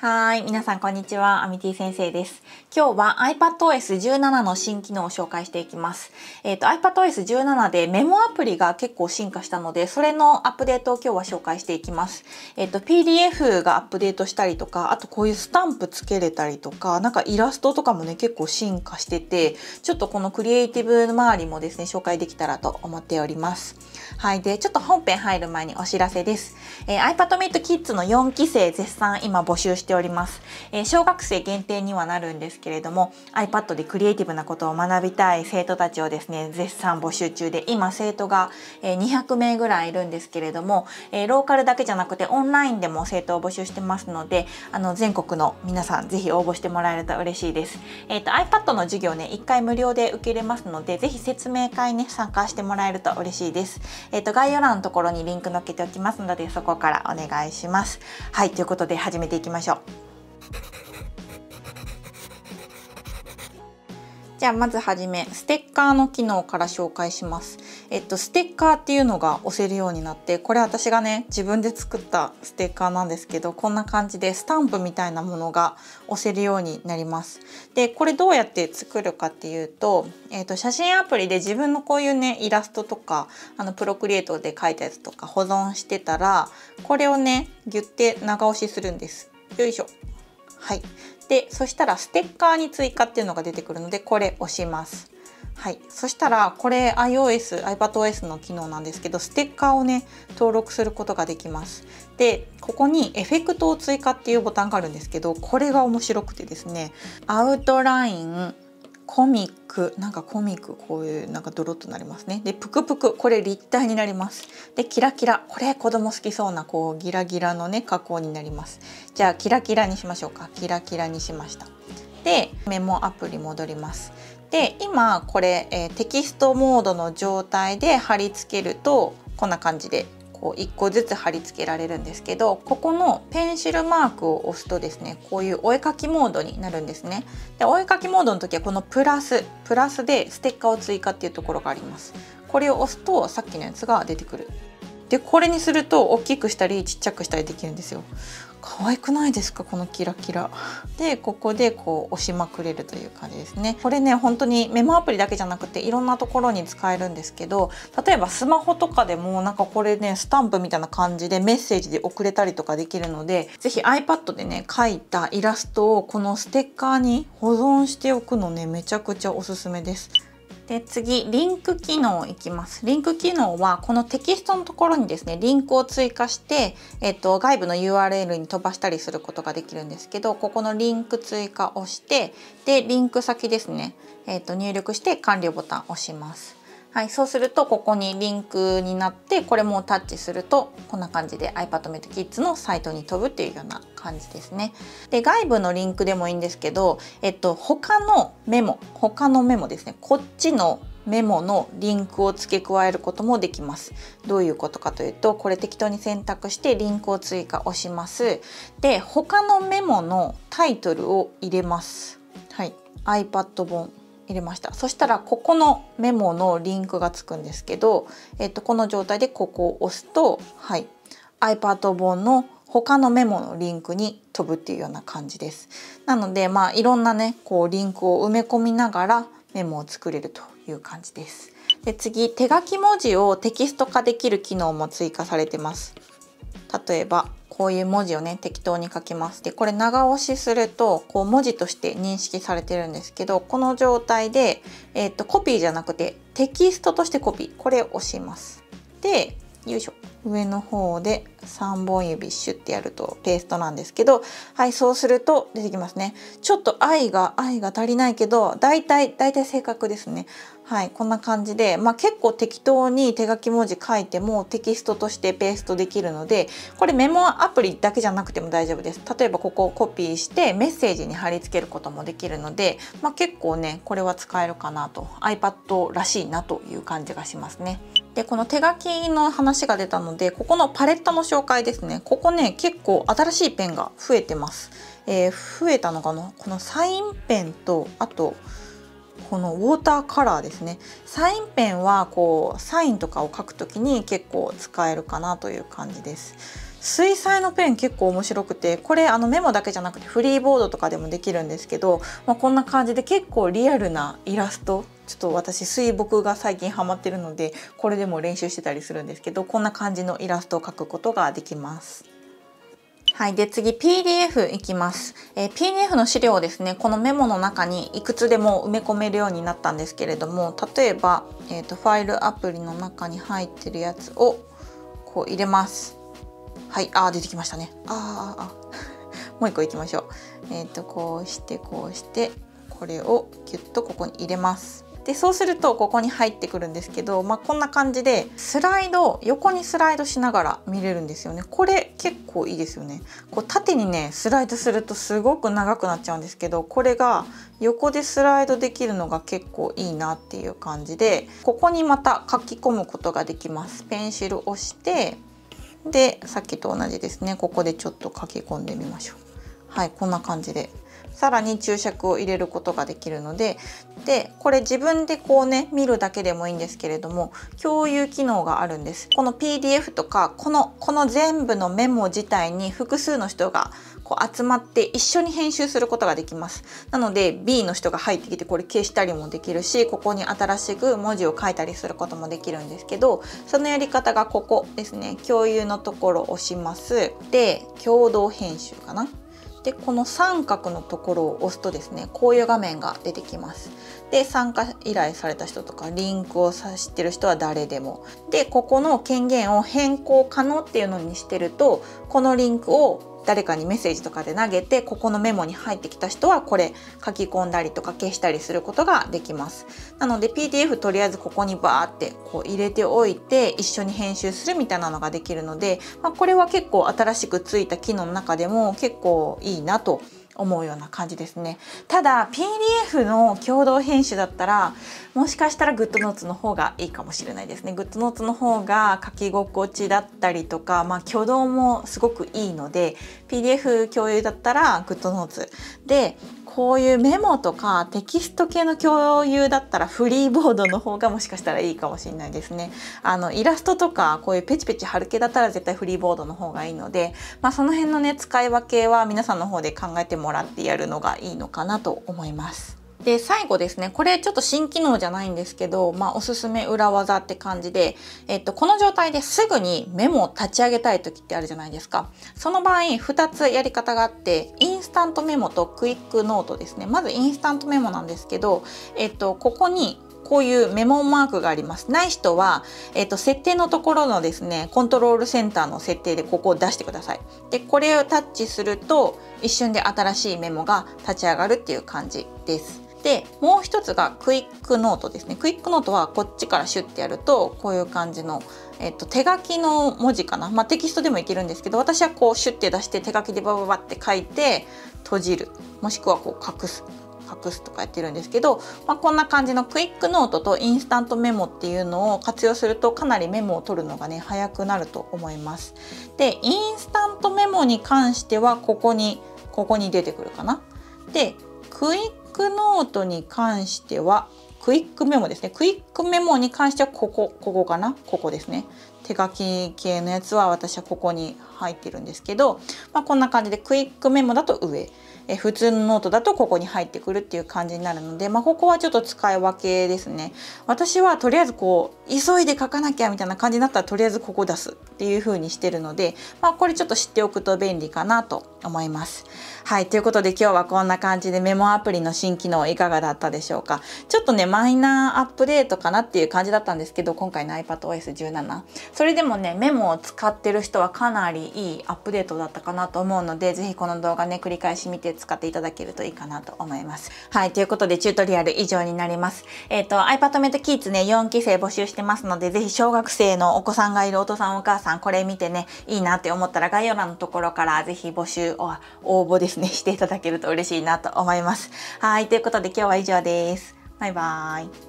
はい、皆さんこんにちは、アミティ先生です。今日は iPadOS 17の新機能を紹介していきます。iPadOS 17でメモアプリが結構進化したので、それのアップデートを今日は紹介していきます。PDF がアップデートしたりとか、あとこういうスタンプつけれたりとか、なんかイラストとかもね、結構進化してて、ちょっとこのクリエイティブ周りもですね、紹介できたらと思っております。はい、で、ちょっと本編入る前にお知らせです。iPad Mate Kids の4期生絶賛今募集しております。小学生限定にはなるんですけれども、 iPad でクリエイティブなことを学びたい生徒たちをですね絶賛募集中で、今生徒が200名ぐらいいるんですけれども、ローカルだけじゃなくてオンラインでも生徒を募集してますので、全国の皆さんぜひ応募してもらえると嬉しいです。iPad の授業ね、1回無料で受けれますので、ぜひ説明会に参加してもらえると嬉しいです。概要欄のところにリンク載っけておきますので、そこからお願いします。はい、ということで始めていきましょう。じゃあまずはじめ、ステッカーの機能から紹介します。ステッカーっていうのが押せるようになって、これ私がね自分で作ったステッカーなんですけど、こんな感じでスタンプみたいなものが押せるようになります。でこれどうやって作るかっていうと、写真アプリで自分のこういうねイラストとかプロクリエイトで描いたやつとか保存してたら、これをねギュッて長押しするんです。よいしょ。はい。で、そしたらステッカーに追加っていうのが出てくるので、これ押します。はい。そしたら、これ iOS、iPadOS の機能なんですけど、ステッカーをね、登録することができます。で、ここにエフェクトを追加っていうボタンがあるんですけど、これが面白くてですね、アウトライン、コミック、なんかコミック、こういうなんかドロッとなりますね。で、プクプク、これ立体になります。で、キラキラ、これ子供好きそうなこうギラギラのね加工になります。じゃあキラキラにしましょうか。キラキラにしました。で、メモアプリ戻ります。で、今これ、テキストモードの状態で貼り付けるとこんな感じで。こう1個ずつ貼り付けられるんですけど、ここのペンシルマークを押すとですね、こういうお絵かきモードになるんですね。でお絵かきモードの時はこのプラスでステッカーを追加っていうところがあります。これを押すとさっきのやつが出てくる。でこれにすると大きくしたりちっちゃくしたりできるんですよ。可愛くないですか、このキラキラで。ここでこう押しまくれるという感じですね。これね本当にメモアプリだけじゃなくていろんなところに使えるんですけど、例えばスマホとかでもなんかこれねスタンプみたいな感じでメッセージで送れたりとかできるので、是非 iPad でね描いたイラストをこのステッカーに保存しておくのね、めちゃくちゃおすすめです。で次、リンク機能いきます。リンク機能はこのテキストのところにですねリンクを追加して、外部の URL に飛ばしたりすることができるんですけど、ここのリンク追加をして、でリンク先ですね、入力して完了ボタンを押します。はい、そうするとここにリンクになって、これもタッチするとこんな感じで iPad Mate Kids のサイトに飛ぶっていうような感じですね。で外部のリンクでもいいんですけど、他のメモですね、こっちのメモのリンクを付け加えることもできます。どういうことかというと、これ適当に選択してリンクを追加押します。で他のメモのタイトルを入れます。はい、iPad 本入れました。そしたらここのメモのリンクがつくんですけど、この状態でここを押すと、はい、iPad 本の他のメモのリンクに飛ぶっていうような感じです。なので、まあいろんなね、こうリンクを埋め込みながらメモを作れるという感じです。で次、手書き文字をテキスト化できる機能も追加されてます。例えばこういう文字をね適当に書きます。でこれ長押しするとこう文字として認識されてるんですけど、この状態で、コピーじゃなくてテキストとしてコピー、これを押します。でよいしょ、上の方で3本指シュッてやるとペーストなんですけど、はい、そうすると出てきますね。ちょっと愛が足りないけど、だいたい正確ですね。はい、こんな感じで、まあ、結構適当に手書き文字書いてもテキストとしてペーストできるので、これメモアプリだけじゃなくても大丈夫です。例えばここをコピーしてメッセージに貼り付けることもできるので、まあ、結構ねこれは使えるかなと、 iPad らしいなという感じがしますね。でこの手書きの話が出たので、ここのパレットの紹介ですね。ここね結構新しいペンが増えてます。増えたのかな、このサインペンと、あとこのウォーターカラーですね。サインペンはこうサインとかを書くときに結構使えるかなという感じです。水彩のペン結構面白くて、これメモだけじゃなくてフリーボードとかでもできるんですけど、こんな感じで結構リアルなイラスト、ちょっと私水墨が最近ハマってるのでこれでも練習してたりするんですけど、こんな感じのイラストを描くことができます。はい、で次 PDF いきます。PDF の資料をですね、このメモの中にいくつでも埋め込めるようになったんですけれども、例えば、ファイルアプリの中に入ってるやつをこう入れます。はい、あー出てきましたね。もう一個いきましょう。こうしてこうしてこれをキュッとここに入れます。でそうするとここに入ってくるんですけど、こんな感じでスライド、横にスライドしながら見れるんですよね。これ結構いいですよね。こう縦にねスライドするとすごく長くなっちゃうんですけど、これが横でスライドできるのが結構いいなっていう感じで、ここにまた書き込むことができます。ペンシルを押して、でさっきと同じですね、ここでちょっと書き込んでみましょう。はい、こんな感じで。さらに注釈を入れることができるので、これ自分でこうね見るだけでもいいんですけれども、共有機能があるんです。この PDF とかこの全部のメモ自体に複数の人がこう集まって一緒に編集することができます。なので B の人が入ってきてこれ消したりもできるし、ここに新しく文字を書いたりすることもできるんですけど、そのやり方がここですね、共有のところを押します。で共同編集かな。でこの三角のところを押すとですね、こういう画面が出てきます。で参加依頼された人とかリンクを知ってる人は誰でも。でここの権限を変更可能っていうのにしてると、このリンクを誰かにメッセージとかで投げて、ここのメモに入ってきた人はこれ書き込んだりとか消したりすることができます。なので PDF とりあえずここにバーってこう入れておいて一緒に編集するみたいなのができるので、これは結構新しくついた機能の中でも結構いいなと思うような感じですね。ただ PDF の共同編集だったらもしかしたら GoodNotes の方がいいかもしれないですね。GoodNotes の方が書き心地だったりとか、挙動もすごくいいので、 PDF 共有だったら GoodNotes で、こういうメモとかテキスト系の共有だったらフリーボードの方がもしかしたらいいかもしれないですね。イラストとかこういうペチペチ貼る系だったら絶対フリーボードの方がいいので、その辺のね使い分けは皆さんの方で考えてもらってやるのがいいのかなと思います。で最後ですね、これちょっと新機能じゃないんですけど、おすすめ裏技って感じで、この状態ですぐにメモを立ち上げたい時ってあるじゃないですか。その場合2つやり方があって、インスタントメモとクイックノートですね。まずインスタントメモなんですけど、ここにこういうメモマークがあります。ない人は、設定のところのですね、コントロールセンターの設定でここを出してください。で、これをタッチすると一瞬で新しいメモが立ち上がるっていう感じです。でもう一つがクイックノートですね。クイックノートはこっちからシュッてやるとこういう感じの、手書きの文字かな、テキストでもいけるんですけど、私はこうシュッて出して手書きでバババって書いて閉じる、もしくはこう隠すとかやってるんですけど、こんな感じのクイックノートとインスタントメモっていうのを活用するとかなりメモを取るのがね早くなると思います。でインスタントメモに関してはここに出てくるかな。でクイックノートに関してはクイックメモですね。クイックメモに関してはここかな、ここですね。手書き系のやつは私はここに入ってるんですけど、こんな感じでクイックメモだと上、普通のノートだとここに入ってくるっていう感じになるので、ここはちょっと使い分けですね。私はとりあえずこう急いで書かなきゃみたいな感じになったらとりあえずここ出すっていう風にしてるので、これちょっと知っておくと便利かなと思います。はい、ということで今日はこんな感じでメモアプリの新機能いかがだったでしょうか。ちょっとねマイナーアップデートかなっていう感じだったんですけど、今回の iPadOS 17。それでもねメモを使ってる人はかなりいいアップデートだったかなと思うので、是非この動画ね繰り返し見て使っていただけるといいかなと思います。はい、ということでチュートリアル以上になります。iPad Mate Kids ね4期生募集してますので、是非小学生のお子さんがいるお父さんお母さんこれ見てねいいなって思ったら概要欄のところから是非募集を応募ですねしていただけると嬉しいなと思います。はい、ということで今日は以上です。バイバーイ。